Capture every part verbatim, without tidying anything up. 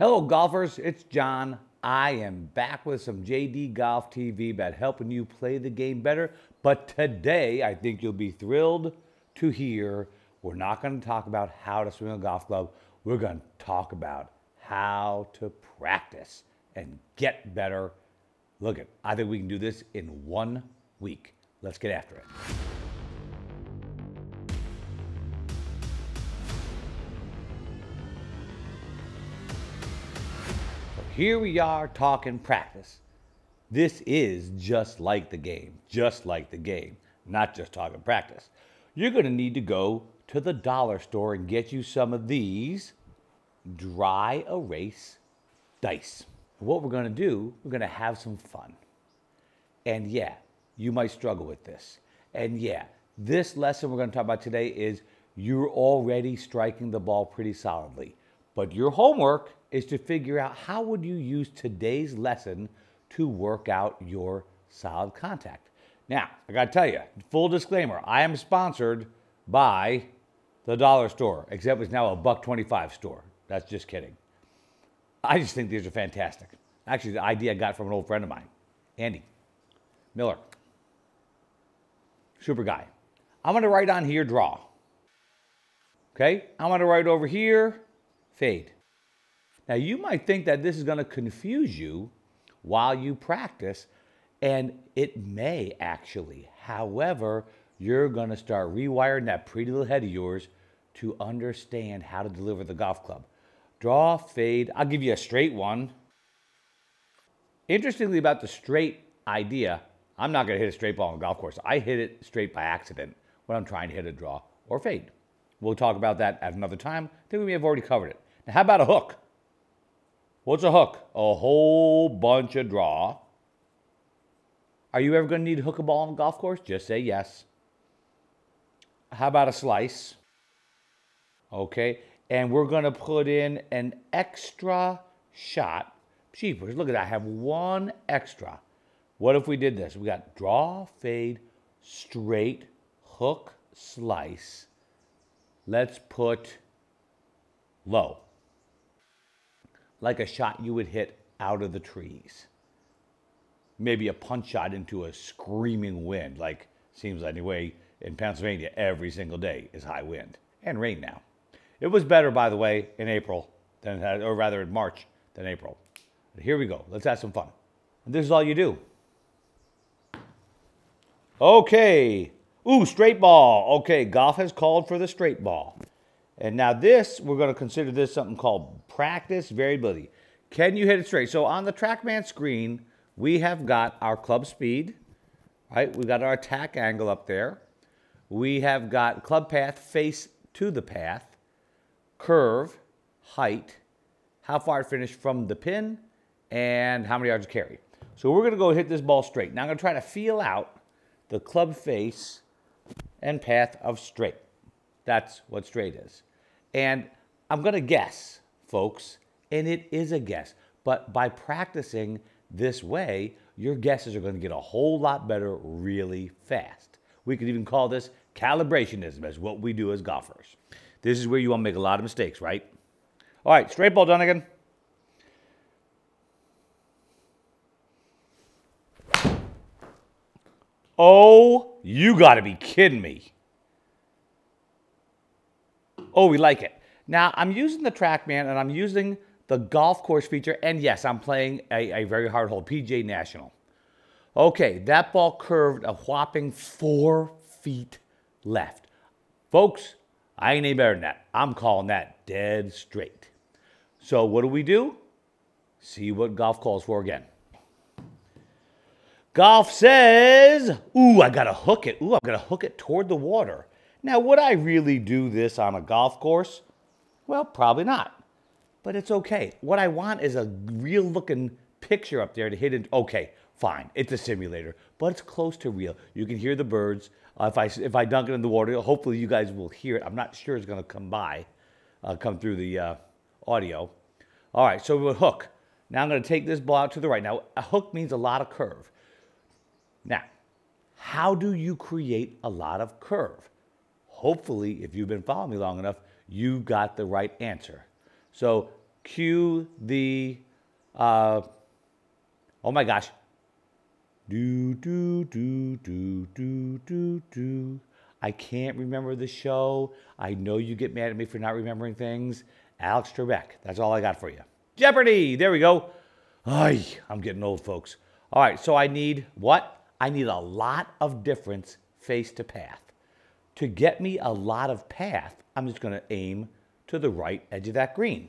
Hello golfers, it's John. I am back with some J D Golf T V about helping you play the game better. But today, I think you'll be thrilled to hear we're not going to talk about how to swing a golf club. We're going to talk about how to practice and get better. Look, I think we can do this in one week. Let's get after it. Here we are talking practice. This is just like the game, just like the game, not just talking practice. You're gonna need to go to the dollar store and get you some of these dry erase dice. What we're gonna do, we're gonna have some fun. And yeah, you might struggle with this. And yeah, this lesson we're gonna talk about today is you're already striking the ball pretty solidly, but your homework is to figure out how would you use today's lesson to work out your solid contact. Now, I gotta tell you, full disclaimer, I am sponsored by the dollar store, except it's now a buck twenty-five store. That's just kidding. I just think these are fantastic. Actually, the idea I got from an old friend of mine, Andy Miller, super guy. I'm gonna write on here, draw. Okay, I'm gonna write over here, fade. Now, you might think that this is going to confuse you while you practice, and it may actually. However, you're going to start rewiring that pretty little head of yours to understand how to deliver the golf club. Draw, fade. I'll give you a straight one. Interestingly about the straight idea, I'm not going to hit a straight ball on the golf course. I hit it straight by accident when I'm trying to hit a draw or fade. We'll talk about that at another time. I think we may have already covered it. Now, how about a hook? What's a hook? A whole bunch of draw. Are you ever going to need to hook a ball on a golf course? Just say yes. How about a slice? Okay, and we're going to put in an extra shot. Jeepers, look at that. I have one extra. What if we did this? We got draw, fade, straight, hook, slice. Let's put low. Like a shot you would hit out of the trees. Maybe a punch shot into a screaming wind, like seems anyway in Pennsylvania every single day is high wind and rain now. It was better, by the way, in April, than or rather in March than April. But here we go. Let's have some fun. And this is all you do. Okay. Ooh, straight ball. Okay, golf has called for the straight ball. And now this, we're going to consider this something called practice variability. Can you hit it straight? So on the Trackman screen, we have got our club speed, right? We've got our attack angle up there. We have got club path, face to the path, curve, height, how far it finished from the pin, and how many yards it carry. So we're going to go hit this ball straight. Now I'm going to try to feel out the club face and path of straight. That's what straight is. And I'm going to guess, folks, and it is a guess, but by practicing this way, your guesses are going to get a whole lot better really fast. We could even call this calibrationism, as what we do as golfers. This is where you want to make a lot of mistakes, right? All right, straight ball, Dunigan. Oh, you got to be kidding me. Oh, we like it. Now, I'm using the Trackman, and I'm using the golf course feature, and yes, I'm playing a, a very hard hole, P G A National. Okay, that ball curved a whopping four feet left. Folks, I ain't any better than that. I'm calling that dead straight. So what do we do? See what golf calls for again. Golf says, ooh, I gotta hook it. Ooh, I'm gonna hook it toward the water. Now, would I really do this on a golf course? Well, probably not, but it's okay. What I want is a real looking picture up there to hit it. Okay, fine, it's a simulator, but it's close to real. You can hear the birds. Uh, if I, if I dunk it in the water, hopefully you guys will hear it. I'm not sure it's gonna come by, uh, come through the uh, audio. All right, so we'll hook. Now I'm gonna take this ball out to the right. Now, a hook means a lot of curve. Now, how do you create a lot of curve? Hopefully, if you've been following me long enough, you got the right answer. So Cue the, uh, oh my gosh. Do, do, do, do, do, do, do. I can't remember the show. I know you get mad at me for not remembering things. Alex Trebek. That's all I got for you. Jeopardy. There we go. Ay, I'm getting old, folks. All right, so I need what? I need a lot of difference face to path. To get me a lot of path, I'm just going to aim to the right edge of that green.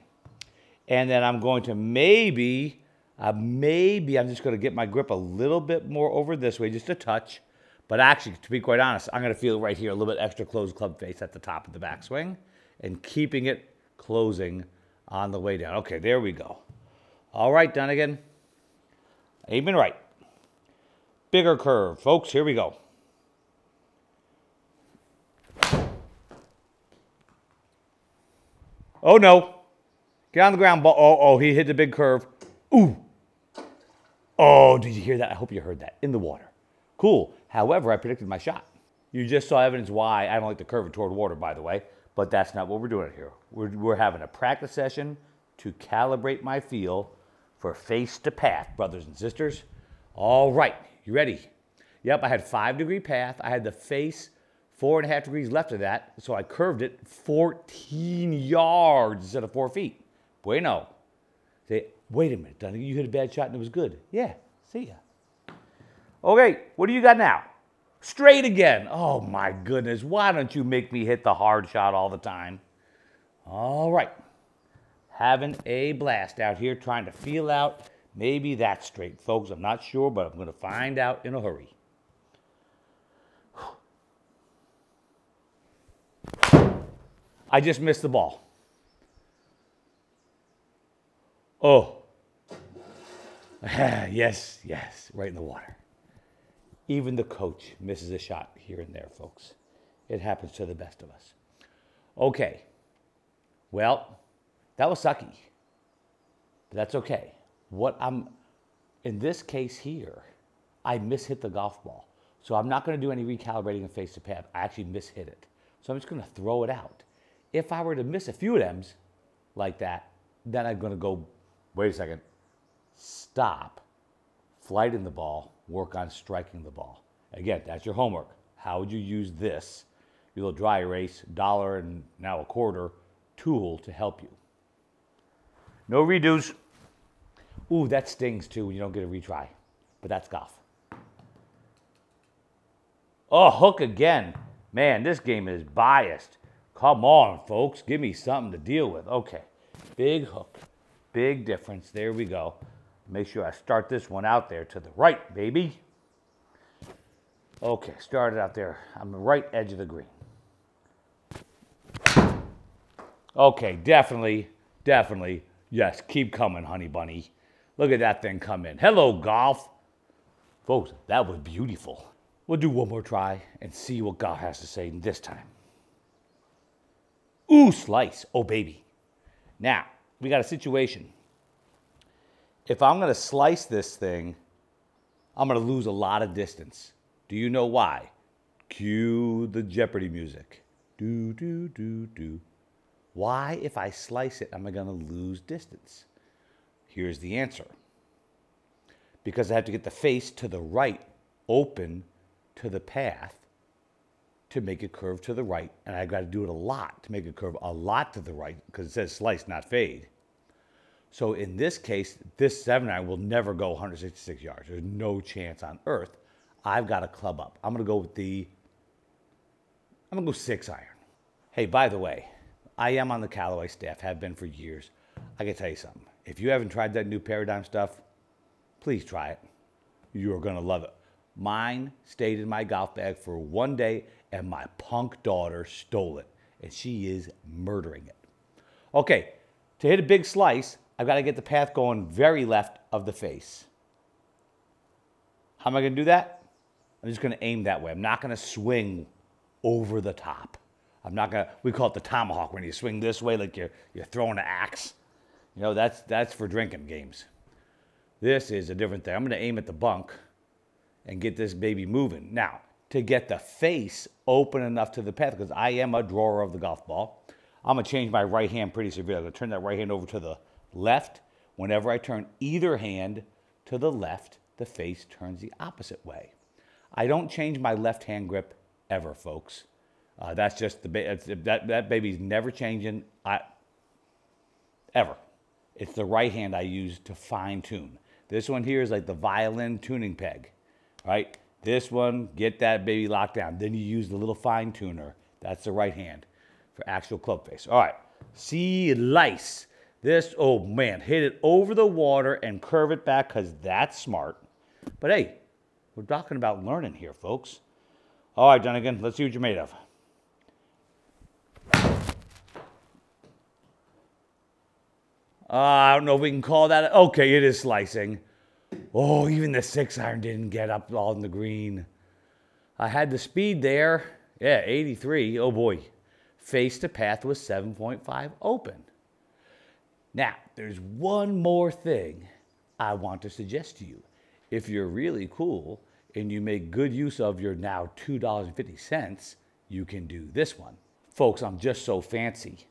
And then I'm going to maybe, uh, maybe I'm just going to get my grip a little bit more over this way, just a touch. But actually, to be quite honest, I'm going to feel it right here, a little bit extra closed club face at the top of the backswing and keeping it closing on the way down. Okay, there we go. All right, Dunigan. Aiming right. Bigger curve, folks. Here we go. Oh, no. Get on the ground ball. Oh, oh, he hit the big curve. Ooh. Oh, did you hear that? I hope you heard that. In the water. Cool. However, I predicted my shot. You just saw evidence why I don't like the curve toward water, by the way. But that's not what we're doing here. We're, we're having a practice session to calibrate my feel for face to path, brothers and sisters. All right. You ready? Yep, I had five degree path. I had the face four and a half degrees left of that. So I curved it fourteen yards instead of four feet. Bueno. Say, wait a minute, Dunigan, you hit a bad shot and it was good. Yeah, see ya. Okay, what do you got now? Straight again. Oh my goodness, why don't you make me hit the hard shot all the time? All right. Having a blast out here trying to feel out. Maybe that's straight, folks. I'm not sure, but I'm going to find out in a hurry. I just missed the ball. Oh. Yes, yes, right in the water. Even the coach misses a shot here and there, folks. It happens to the best of us. Okay. Well, that was sucky. But that's okay. What I'm, in this case here, I mishit the golf ball. So I'm not going to do any recalibrating of face to path. I actually mishit it. So I'm just going to throw it out. If I were to miss a few of them like that, then I'm going to go, wait a second, stop, flight in the ball, work on striking the ball. Again, that's your homework. How would you use this, your little dry erase, dollar and now a quarter tool to help you? No redos. Ooh, that stings too when you don't get a retry, but that's golf. Oh, hook again. Man, this game is biased. Come on, folks. Give me something to deal with. Okay. Big hook. Big difference. There we go. Make sure I start this one out there to the right, baby. Okay. Start it out there on the right edge of the green. Okay. Definitely. Definitely. Yes. Keep coming, honey bunny. Look at that thing come in. Hello, golf. Folks, that was beautiful. We'll do one more try and see what golf has to say this time. Ooh, slice. Oh, baby. Now, we got a situation. If I'm going to slice this thing, I'm going to lose a lot of distance. Do you know why? Cue the Jeopardy music. Do, do, do, do. Why, if I slice it, am I going to lose distance? Here's the answer. Because I have to get the face to the right, open to the path to make it curve to the right. And I've got to do it a lot to make it curve a lot to the right because it says slice, not fade. So in this case, this seven iron will never go one hundred sixty-six yards. There's no chance on earth. I've got to club up. I'm going to go with the, I'm going to go six iron. Hey, by the way, I am on the Callaway staff, have been for years. I can tell you something. If you haven't tried that new Paradigm stuff, please try it. You're going to love it. Mine stayed in my golf bag for one day, and my punk daughter stole it, and she is murdering it. Okay, to hit a big slice, I've got to get the path going very left of the face. How am I going to do that? I'm just going to aim that way. I'm not going to swing over the top. I'm not going to, we call it the tomahawk, when you swing this way like you're, you're throwing an axe. You know, that's, that's for drinking games. This is a different thing. I'm going to aim at the bunk and get this baby moving. Now, to get the face open enough to the path, because I am a drawer of the golf ball, I'm going to change my right hand pretty severely. I'm going to turn that right hand over to the left. Whenever I turn either hand to the left, the face turns the opposite way. I don't change my left hand grip ever, folks. Uh, that's just, the ba that, that baby's never changing, I, ever. It's the right hand I use to fine tune. This one here is like the violin tuning peg, right? This one, get that baby locked down. Then you use the little fine tuner. That's the right hand for actual club face. All right, sea lice. This, oh man, hit it over the water and curve it back because that's smart. But hey, we're talking about learning here, folks. All right, Dunigan, let's see what you're made of. Uh, I don't know if we can call that. Okay, it is slicing. Oh, even the six iron didn't get up on the green. I had the speed there. Yeah, eighty-three. Oh, boy. Face to path was seven point five open. Now, there's one more thing I want to suggest to you. If you're really cool and you make good use of your now two dollars and fifty cents, you can do this one. Folks, I'm just so fancy.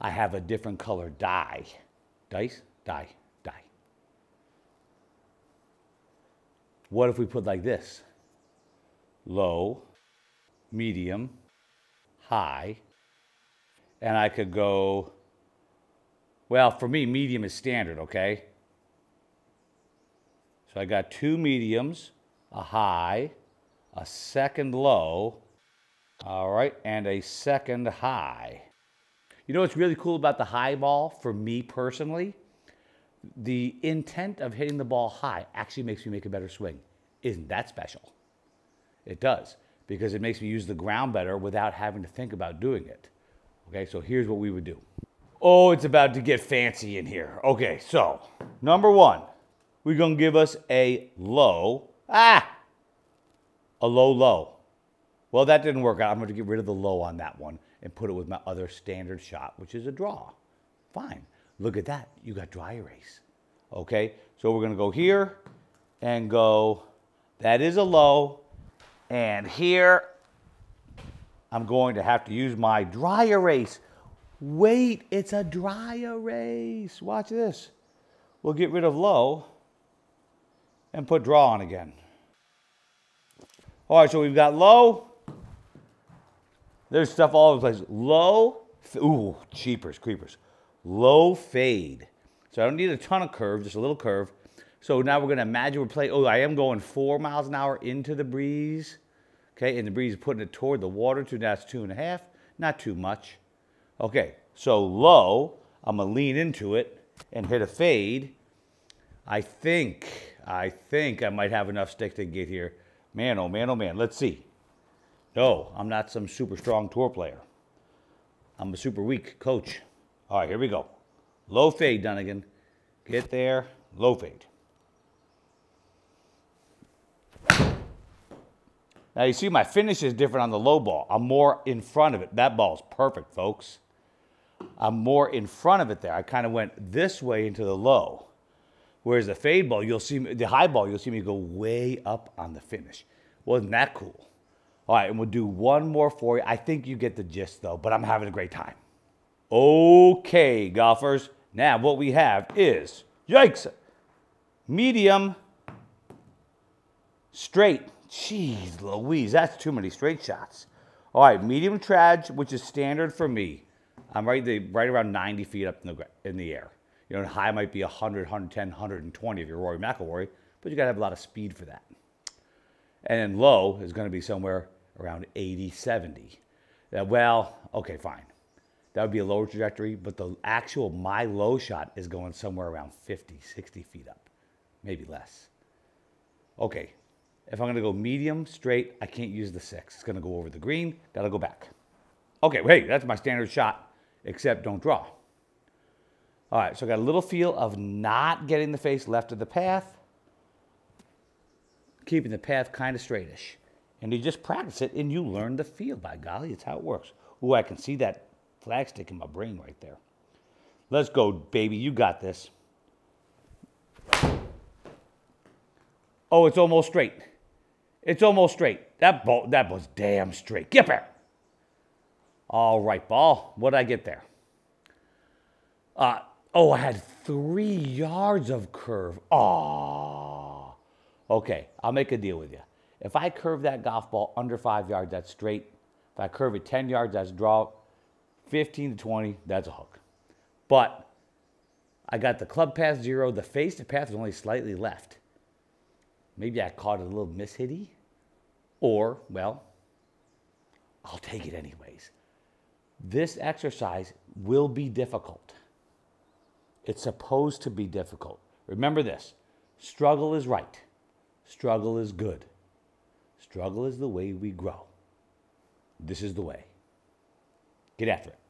I have a different color die. Dice, die, die. What if we put like this? Low, medium, high, and I could go, well, for me, medium is standard, okay? So I got two mediums, a high, a second low, all right, and a second high. You know what's really cool about the high ball for me personally? The intent of hitting the ball high actually makes me make a better swing. Isn't that special? It does, because it makes me use the ground better without having to think about doing it. Okay, so here's what we would do. Oh, it's about to get fancy in here. Okay, so number one, we're gonna give us a low, ah, a low low. Well, that didn't work out. I'm gonna get rid of the low on that one and put it with my other standard shot, which is a draw. Fine, look at that, you got dry erase. Okay, so we're gonna go here and go, that is a low, and here, I'm going to have to use my dry erase. Wait, it's a dry erase, watch this. We'll get rid of low and put draw on again. All right, so we've got low. There's stuff all over the place. Low, ooh, cheapers, creepers. Low fade. So I don't need a ton of curve, just a little curve. So now we're gonna imagine we're playing, oh, I am going four miles an hour into the breeze. Okay, and the breeze is putting it toward the water too. That's two and a half, not too much. Okay, so low, I'm gonna lean into it and hit a fade. I think, I think I might have enough stick to get here. Man, oh man, oh man, let's see. No, I'm not some super strong tour player. I'm a super weak coach. All right, here we go. Low fade, Dunigan. Get there, low fade. Now you see my finish is different on the low ball. I'm more in front of it. That ball's perfect, folks. I'm more in front of it there. I kind of went this way into the low. Whereas the fade ball, you'll see, the high ball, you'll see me go way up on the finish. Wasn't that cool? All right, and we'll do one more for you. I think you get the gist, though, but I'm having a great time. Okay, golfers. Now what we have is, yikes, medium, straight. Jeez Louise, that's too many straight shots. All right, medium traj, which is standard for me. I'm right, the, right around ninety feet up in the, in the air. You know, and high might be one hundred, one ten, one twenty if you're Rory McIlroy, but you got to have a lot of speed for that. And then low is going to be somewhere around eighty, seventy. Uh, well, okay, fine. That would be a lower trajectory, but the actual my low shot is going somewhere around fifty, sixty feet up, maybe less. Okay, if I'm going to go medium, straight, I can't use the six. It's going to go over the green. Got to go back. Okay, wait, that's my standard shot, except don't draw. All right, so I got a little feel of not getting the face left of the path, keeping the path kind of straightish. And you just practice it and you learn the feel. By golly, it's how it works. Ooh, I can see that flag stick in my brain right there. Let's go, baby. You got this. Oh, it's almost straight. It's almost straight. That ball, that was damn straight. Get there. All right, ball. What did I get there? Uh, Oh, I had three yards of curve. Oh, okay, I'll make a deal with you. If I curve that golf ball under five yards, that's straight. If I curve it ten yards, that's draw. fifteen to twenty, that's a hook. But I got the club path zero. The face to path was only slightly left. Maybe I caught it a little mishitty. Or, well, I'll take it anyways. This exercise will be difficult. It's supposed to be difficult. Remember this. Struggle is right. Struggle is good. Struggle is the way we grow. This is the way. Get after it.